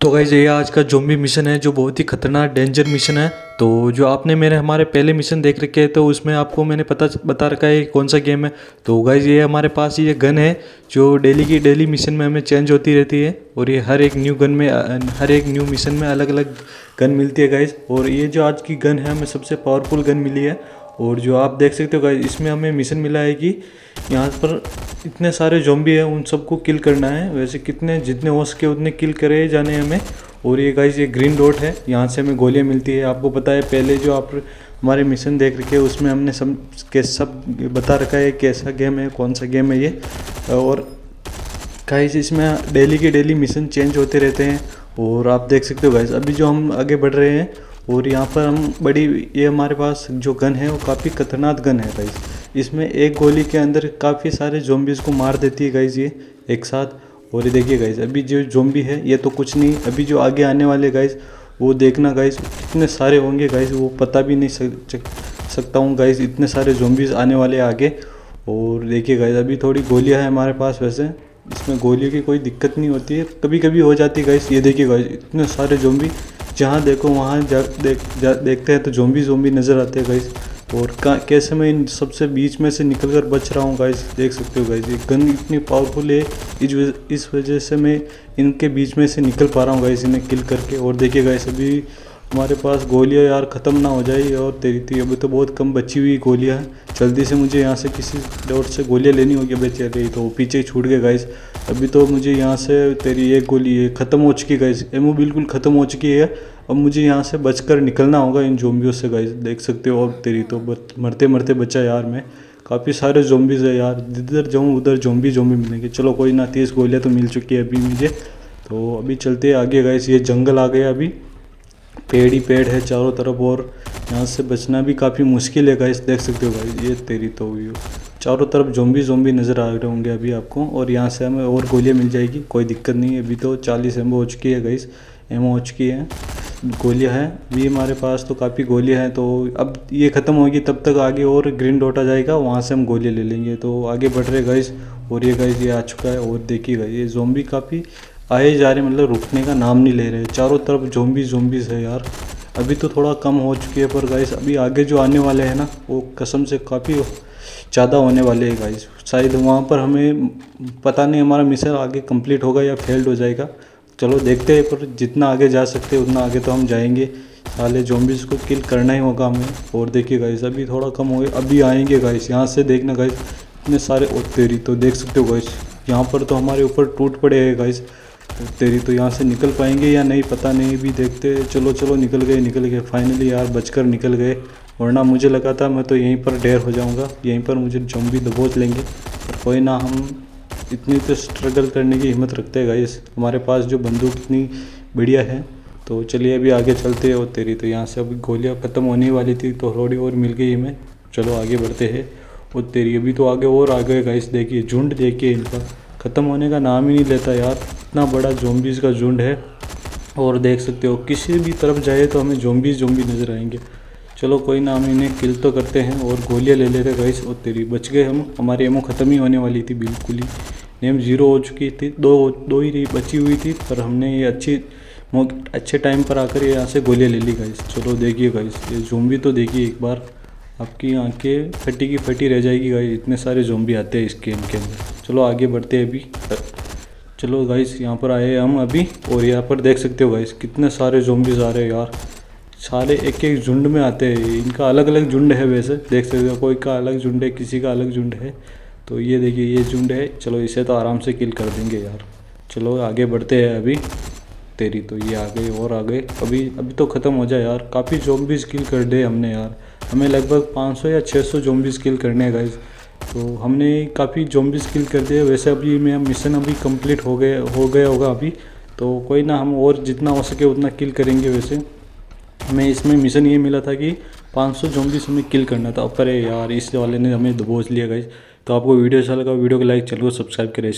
तो गाइस ये आज का ज़ॉम्बी मिशन है जो बहुत ही खतरनाक डेंजर मिशन है। तो जो आपने मेरे हमारे पहले मिशन देख रखे हैं तो उसमें आपको मैंने पता बता रखा है कौन सा गेम है। तो गाइस ये हमारे पास ये गन है जो डेली की डेली मिशन में हमें चेंज होती रहती है और ये हर एक न्यू गन में हर एक न्यू मिशन में अलग अलग गन मिलती है गाइस। और ये जो आज की गन है हमें सबसे पावरफुल गन मिली है। और जो आप देख सकते हो गाइस इसमें हमें मिशन मिला है कि यहाँ पर इतने सारे ज़ॉम्बी हैं उन सबको किल करना है। वैसे कितने जितने हो सके उतने किल करे जाने हमें। और ये गाइस ये ग्रीन डॉट है, यहाँ से हमें गोलियाँ मिलती है। आपको पता है पहले जो आप हमारे मिशन देख रखे उसमें हमने सब बता रखा है कैसा गेम है कौन सा गेम है ये। और गाइस इसमें डेली के डेली मिशन चेंज होते रहते हैं। और आप देख सकते हो गाइस अभी जो हम आगे बढ़ रहे हैं और यहाँ पर हम ये हमारे पास जो गन है वो काफ़ी खतरनाक गन है गाइस। इसमें एक गोली के अंदर काफ़ी सारे ज़ॉम्बीज़ को मार देती है गाइस ये एक साथ। और ये देखिए गाइस अभी जो ज़ॉम्बी है ये तो कुछ नहीं, अभी जो आगे आने वाले गाइस वो देखना गाइस कितने सारे होंगे गाइस वो पता भी नहीं सकता हूँ गाइस। इतने सारे ज़ॉम्बीज़ आने वाले आगे। और देखिए गाइस अभी थोड़ी गोलियाँ हैं हमारे पास, वैसे इसमें गोलियों की कोई दिक्कत नहीं होती है, कभी कभी हो जाती है गाइस। ये देखिए गाइस इतने सारे ज़ॉम्बी जहाँ देखो वहाँ देखते हैं तो ज़ॉम्बी नज़र आते हैं गाइस। और कैसे मैं इन सबसे बीच में से निकल कर बच रहा हूँ गाइस, देख सकते हो गाइस ये गन इतनी पावरफुल है इस वजह से मैं इनके बीच में से निकल पा रहा हूँ गाइस इन्हें किल करके। और देखिए गाइस अभी हमारे पास गोलियाँ यार ख़त्म ना हो जाए और तेरी थी अभी तो बहुत कम बची हुई गोलियाँ हैं। जल्दी से मुझे यहाँ से किसी डॉट से गोलियाँ लेनी होगी। बेचे रही तो पीछे छूट गए गाइस। अभी तो मुझे यहाँ से तेरी एक गोली है ख़त्म हो चुकी गाइस, एमओ बिल्कुल ख़त्म हो चुकी है। अब मुझे यहाँ से बचकर निकलना होगा इन ज़ॉम्बियों से गाइस, देख सकते हो। और तेरी तो मरते मरते बचा यार मैं, काफ़ी सारे ज़ॉम्बीज़ है यार, जिधर जाऊँ उधर ज़ॉम्बी मिलेंगे। चलो कोई ना, 30 गोलियाँ तो मिल चुकी है अभी मुझे। तो अभी चलते आगे गाइस, ये जंगल आ गया, अभी पेड़ ही पेड़ है चारों तरफ और यहाँ से बचना भी काफ़ी मुश्किल है गाइस, देख सकते हो गाइस। ये तेरी तो हुई चारों तरफ ज़ॉम्बी नज़र आ रहे होंगे अभी आपको। और यहाँ से हमें और गोलियाँ मिल जाएगी, कोई दिक्कत नहीं है। अभी तो 40 एमओ हो चुकी है गाइस, एमओ हो चुकी है, गोलियाँ हैं अभी हमारे पास तो काफ़ी गोलियाँ हैं। तो अब ये ख़त्म होगी तब तक आगे और ग्रीन डॉट आ जाएगा, वहाँ से हम गोलियाँ ले लेंगे। तो आगे बढ़ रहे गाइस। और ये गाइस ये आ चुका है और देखिएगा ये ज़ॉम्बी काफ़ी आए जा रहे, मतलब रुकने का नाम नहीं ले रहे, चारों तरफ ज़ॉम्बीज़ है यार। अभी तो थोड़ा कम हो चुकी है पर गाइस अभी आगे जो आने वाले हैं ना वो कसम से काफ़ी ज़्यादा होने वाले हैं गाइस। शायद वहाँ पर हमें पता नहीं हमारा मिशन आगे कंप्लीट होगा या फेल्ड हो जाएगा। चलो देखते हैं, पर जितना आगे जा सकते उतना आगे तो हम जाएंगे। साले ज़ॉम्बीज़ को किल करना ही होगा हमें। और देखिए गाइस अभी थोड़ा कम हो गया, अभी आएंगे गाइस यहाँ से, देखना गाइस इतने सारे। और तेरी तो देख सकते हो गाइस यहाँ पर तो हमारे ऊपर टूट पड़े हैं गाइस। तेरी तो यहाँ से निकल पाएंगे या नहीं पता नहीं, भी देखते। चलो निकल गए फाइनली यार, बचकर निकल गए, वरना मुझे लगा था मैं तो यहीं पर ढेर हो जाऊँगा, यहीं पर मुझे ज़ॉम्बी दबोच लेंगे। कोई ना, हम इतनी तो स्ट्रगल करने की हिम्मत रखते हैं गाइस, हमारे पास जो बंदूक इतनी बढ़िया है। तो चलिए अभी आगे चलते हैं। और तेरी तो यहाँ से अभी गोलियाँ ख़त्म होने वाली थी तो थोड़ी और मिल गई हमें। चलो आगे बढ़ते हैं। और तेरी अभी तो आगे और आगे गाइस, देखिए झुंड देखिए इनका ख़त्म होने का नाम ही नहीं लेता यार, इतना बड़ा ज़ॉम्बीज़ का झुंड है। और देख सकते हो किसी भी तरफ जाए तो हमें ज़ॉम्बी नज़र आएंगे। चलो कोई ना, हम इन्हें किल तो करते हैं और गोलियां ले लेते गाइस। और तेरी बच गए हम, हमारी एमओ ख़त्म ही होने वाली थी, बिल्कुल ही नेम ज़ीरो हो चुकी थी, दो ही बची हुई थी। पर हमने ये अच्छे टाइम पर आकर ये यहाँ से गोलियाँ ले ली गाइस। चलो देखिए गाइस ये ज़ॉम्बी तो देखिए एक बार, आपकी आंखें फटी की फटी रह जाएगी गाइस, इतने सारे ज़ॉम्बी आते हैं इस गेम के अंदर। चलो आगे बढ़ते हैं अभी। चलो गाइस यहाँ पर आए हम अभी, और यहाँ पर देख सकते हो गाइस कितने सारे ज़ॉम्बीज़ आ रहे हैं यार, सारे एक एक झुंड में आते हैं। इनका अलग अलग झुंड है, वैसे देख सकते हो, कोई का अलग झुंड है, किसी का अलग झुंड है। तो ये देखिए ये झुंड है, चलो इसे तो आराम से किल कर देंगे यार। चलो आगे बढ़ते हैं अभी। तेरी तो ये आ गए और आ गए, अभी तो ख़त्म हो जाए यार। काफ़ी ज़ॉम्बीज़ किल कर दे हमने यार, हमें लगभग 500 या 600 ज़ॉम्बीज़ किल करने हैं गाइस। तो हमने काफ़ी ज़ॉम्बीज़ किल कर दिए। वैसे अभी मेरा मिशन अभी कंप्लीट हो गया होगा अभी। तो कोई ना, हम और जितना हो सके उतना किल करेंगे। वैसे हमें इसमें मिशन ये मिला था कि 500 ज़ॉम्बीज़ हमें किल करना था, पर यार इस वाले ने हमें दबोच लिया गाइस। तो आपको वीडियो अच्छा लगा, वीडियो को लाइक, चैनल को सब्सक्राइब करें।